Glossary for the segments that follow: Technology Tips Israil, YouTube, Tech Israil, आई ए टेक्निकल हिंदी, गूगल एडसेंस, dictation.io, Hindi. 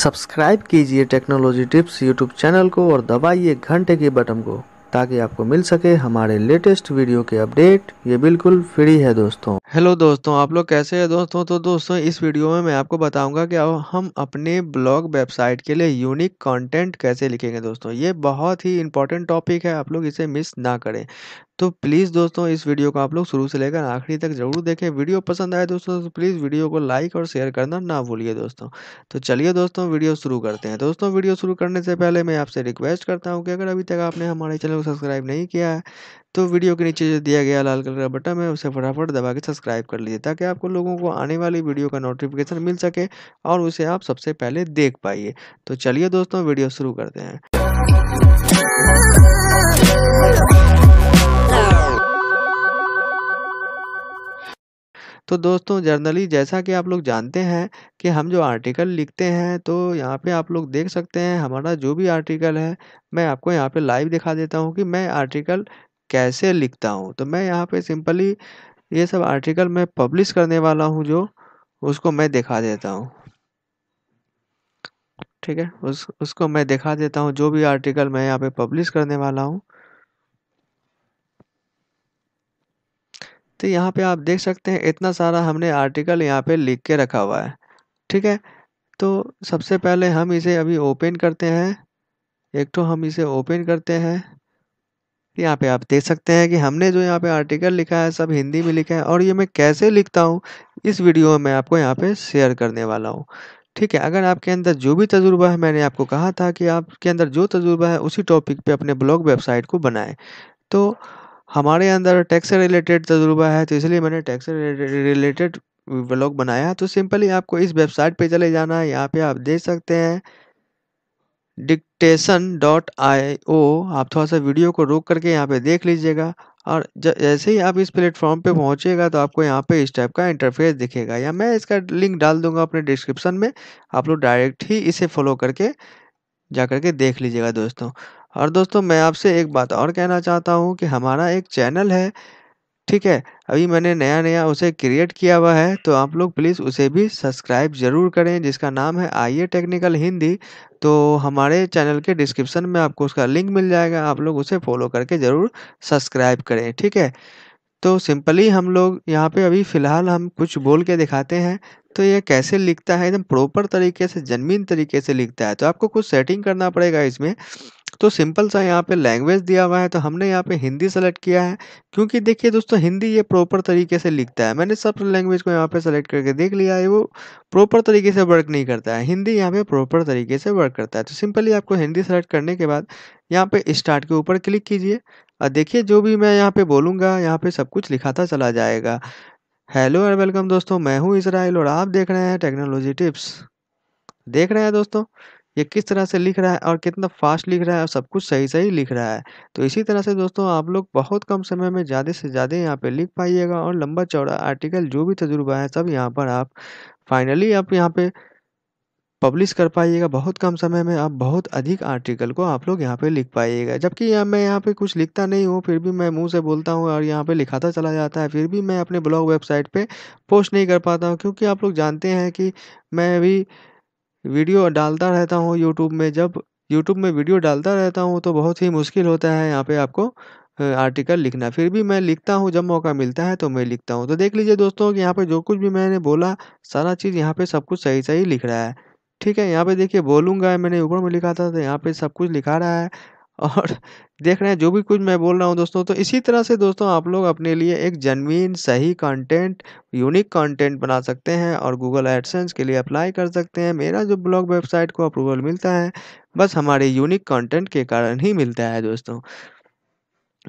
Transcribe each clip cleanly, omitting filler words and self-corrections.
Subscribe कीजिए technology tips YouTube channel को और दबाइए घंटे के बटन को ताकि आपको मिल सके हमारे लेटेस्ट वीडियो के अपडेट। ये बिल्कुल फ्री है दोस्तों। हेलो दोस्तों, आप लोग कैसे हैं दोस्तों? तो दोस्तों इस वीडियो में मैं आपको बताऊंगा कि हम अपने ब्लॉग वेबसाइट के लिए यूनिक कंटेंट कैसे लिखेंगे। दोस्तों ये बहुत ही इंपॉर्टेंट टॉपिक है, आप लोग इसे मिस ना करें। तो प्लीज़ दोस्तों इस वीडियो को आप लोग शुरू से लेकर आखिरी तक जरूर देखें। वीडियो पसंद आए दोस्तों तो प्लीज़ वीडियो को लाइक और शेयर करना ना भूलिए दोस्तों। तो चलिए दोस्तों वीडियो शुरू करते हैं। दोस्तों वीडियो शुरू करने से पहले मैं आपसे रिक्वेस्ट करता हूं कि अगर अभी तक आपने हमारे चैनल को सब्सक्राइब नहीं किया है तो वीडियो के नीचे जो दिया गया लाल कलर का बटन है उसे फटाफट दबा के सब्सक्राइब कर लीजिए ताकि आपको लोगों को आने वाली वीडियो का नोटिफिकेशन मिल सके और उसे आप सबसे पहले देख पाइए। तो चलिए दोस्तों वीडियो शुरू करते हैं। तो दोस्तों जर्नली जैसा कि आप लोग जानते हैं कि हम जो आर्टिकल लिखते हैं तो यहाँ पे आप लोग देख सकते हैं हमारा जो भी आर्टिकल है। मैं आपको यहाँ पे लाइव दिखा देता हूँ कि मैं आर्टिकल कैसे लिखता हूँ। तो मैं यहाँ पे सिंपली ये सब आर्टिकल मैं पब्लिश करने वाला हूँ, जो उसको मैं दिखा देता हूँ। ठीक है, उसको मैं दिखा देता हूँ, जो भी आर्टिकल मैं यहाँ पे पब्लिश करने वाला हूँ। तो यहाँ पे आप देख सकते हैं इतना सारा हमने आर्टिकल यहाँ पे लिख के रखा हुआ है। ठीक है, तो सबसे पहले हम इसे अभी ओपन करते हैं। एक तो हम इसे ओपन करते हैं। यहाँ पे आप देख सकते हैं कि हमने जो यहाँ पे आर्टिकल लिखा है सब हिंदी में लिखा है और ये मैं कैसे लिखता हूँ इस वीडियो में आपको यहाँ पे शेयर करने वाला हूँ। ठीक है, अगर आपके अंदर जो भी तजुर्बा है, मैंने आपको कहा था कि आपके अंदर जो तजुर्बा है उसी टॉपिक पे अपने ब्लॉग वेबसाइट को बनाएं। तो हमारे अंदर टैक्स से रिलेटेड तजुर्बा है तो इसलिए मैंने टैक्स से रिलेटेड ब्लॉग बनाया है। तो सिंपली आपको इस वेबसाइट पे चले जाना है। यहाँ पे आप देख सकते हैं dictation.io। आप थोड़ा सा वीडियो को रोक करके यहाँ पे देख लीजिएगा और जैसे ही आप इस प्लेटफॉर्म पे पहुँचिएगा तो आपको यहाँ पे इस टाइप का इंटरफेस दिखेगा, या मैं इसका लिंक डाल दूंगा अपने डिस्क्रिप्शन में। आप लोग डायरेक्ट ही इसे फॉलो करके जा करके देख लीजिएगा दोस्तों। और दोस्तों मैं आपसे एक बात और कहना चाहता हूँ कि हमारा एक चैनल है। ठीक है, अभी मैंने नया उसे क्रिएट किया हुआ है तो आप लोग प्लीज़ उसे भी सब्सक्राइब ज़रूर करें, जिसका नाम है आई ए टेक्निकल हिंदी। तो हमारे चैनल के डिस्क्रिप्शन में आपको उसका लिंक मिल जाएगा, आप लोग उसे फॉलो करके ज़रूर सब्सक्राइब करें। ठीक है, तो सिंपली हम लोग यहाँ पे अभी फ़िलहाल हम कुछ बोल के दिखाते हैं। तो ये कैसे लिखता है, एकदम प्रॉपर तरीके से, जन्मीन तरीके से लिखता है। तो आपको कुछ सेटिंग करना पड़ेगा इसमें। तो सिंपल सा यहाँ पे लैंग्वेज दिया हुआ है तो हमने यहाँ पे हिंदी सेलेक्ट किया है, क्योंकि देखिए दोस्तों हिंदी ये प्रॉपर तरीके से लिखता है। मैंने सब लैंग्वेज को यहाँ पे सेलेक्ट करके देख लिया है, वो प्रॉपर तरीके से वर्क नहीं करता है। हिंदी यहाँ पे प्रॉपर तरीके से वर्क करता है। तो सिंपली आपको हिंदी सेलेक्ट करने के बाद यहाँ पे स्टार्ट के ऊपर क्लिक कीजिए और देखिए जो भी मैं यहाँ पे बोलूँगा यहाँ पे सब कुछ लिखाता चला जाएगा। हेलो और वेलकम दोस्तों, मैं हूँ इसराइल और आप देख रहे हैं टेक्नोलॉजी टिप्स। देख रहे हैं दोस्तों ये किस तरह से लिख रहा है और कितना फास्ट लिख रहा है और सब कुछ सही सही लिख रहा है। तो इसी तरह से दोस्तों आप लोग बहुत कम समय में ज़्यादा से ज़्यादा यहाँ पे लिख पाइएगा और लंबा चौड़ा आर्टिकल जो भी तजुर्बा है सब यहाँ पर आप फाइनली आप यहाँ पे पब्लिश कर पाइएगा। बहुत कम समय में आप बहुत अधिक आर्टिकल को आप लोग यहाँ पे लिख पाइएगा। जबकि मैं यहाँ पे कुछ लिखता नहीं हूँ, फिर भी मैं मुंह से बोलता हूँ और यहाँ पे लिखाता चला जाता है, फिर भी मैं अपने ब्लॉग वेबसाइट पे पोस्ट नहीं कर पाता हूँ, क्योंकि आप लोग जानते हैं कि मैं अभी वीडियो डालता रहता हूँ यूट्यूब में। जब यूट्यूब में वीडियो डालता रहता हूँ तो बहुत ही मुश्किल होता है यहाँ पे आपको आर्टिकल लिखना, फिर भी मैं लिखता हूँ। जब मौका मिलता है तो मैं लिखता हूँ। तो देख लीजिए दोस्तों कि यहाँ पे जो कुछ भी मैंने बोला सारा चीज़ यहाँ पे सब कुछ सही सही लिख रहा है। ठीक है, यहाँ पे देखिए बोलूँगा मैंने ऊपर में लिखा था तो यहाँ पे सब कुछ लिखा रहा है और देख रहे हैं जो भी कुछ मैं बोल रहा हूँ दोस्तों। तो इसी तरह से दोस्तों आप लोग अपने लिए एक जेन्युइन सही कंटेंट, यूनिक कंटेंट बना सकते हैं और गूगल एडसेंस के लिए अप्लाई कर सकते हैं। मेरा जो ब्लॉग वेबसाइट को अप्रूवल मिलता है बस हमारे यूनिक कंटेंट के कारण ही मिलता है दोस्तों।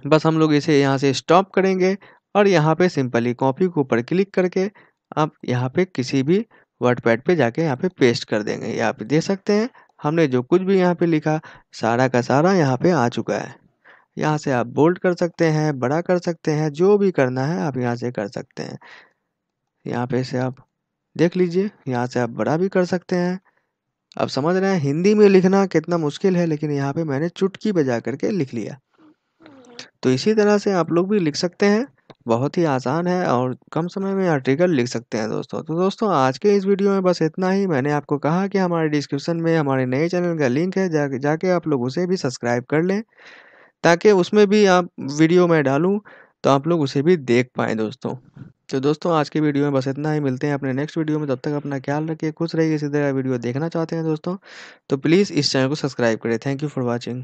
बस हम लोग इसे यहाँ से स्टॉप करेंगे और यहाँ पर सिंपली कॉपी के ऊपर क्लिक करके आप यहाँ पर किसी भी वर्डपैड पे जाके यहाँ पे पेस्ट कर देंगे। ये आप देख सकते हैं हमने जो कुछ भी यहाँ पे लिखा सारा का सारा यहाँ पे आ चुका है। यहाँ से आप बोल्ड कर सकते हैं, बड़ा कर सकते हैं, जो भी करना है आप यहाँ से कर सकते हैं। यहाँ पे से आप देख लीजिए, यहाँ से आप बड़ा भी कर सकते हैं। आप समझ रहे हैं हिंदी में लिखना कितना मुश्किल है, लेकिन यहाँ पे मैंने चुटकी बजा करके लिख लिया। तो इसी तरह से आप लोग भी लिख सकते हैं। बहुत ही आसान है और कम समय में आर्टिकल लिख सकते हैं दोस्तों। तो दोस्तों आज के इस वीडियो में बस इतना ही। मैंने आपको कहा कि हमारे डिस्क्रिप्शन में हमारे नए चैनल का लिंक है, जाके आप लोग उसे भी सब्सक्राइब कर लें ताकि उसमें भी आप वीडियो मैं डालूं तो आप लोग उसे भी देख पाएँ दोस्तों। तो दोस्तों आज की वीडियो में बस इतना ही। मिलते हैं अपने नेक्स्ट वीडियो में। तब तक अपना ख्याल रखिए, खुश रहिए। इसी तरह वीडियो देखना चाहते हैं दोस्तों तो प्लीज़ इस चैनल को सब्सक्राइब करें। Thank you for watching.